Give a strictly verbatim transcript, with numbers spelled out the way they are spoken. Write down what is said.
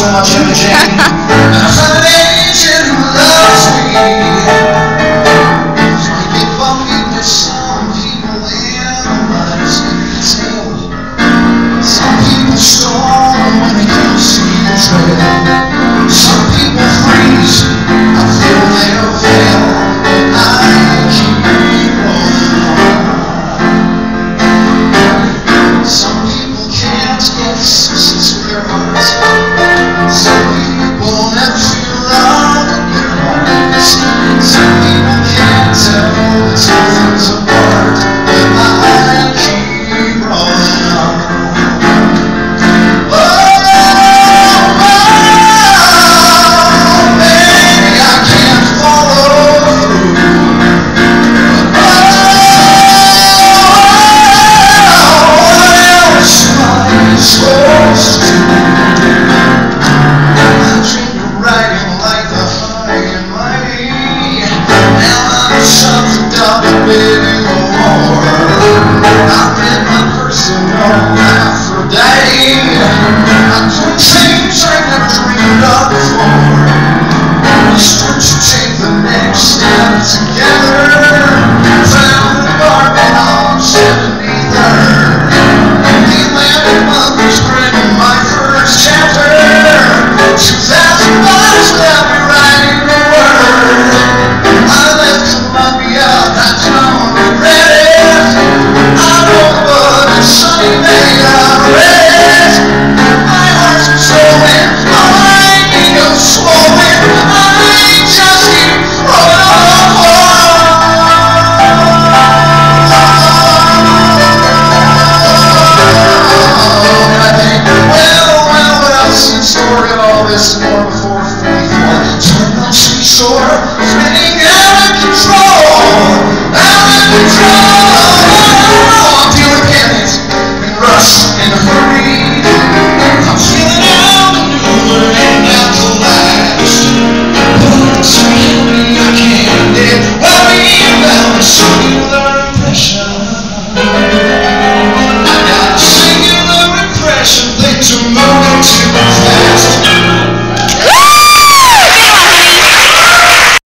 so much energy. I'm an angel who loves me. So I keep on meeting some people in my school. Some people storm when they don't see the trail. Some people freeze. I feel they don't fail. I keep people on. Some people can't get success with their hearts. Sure, spinning out of control, out of control.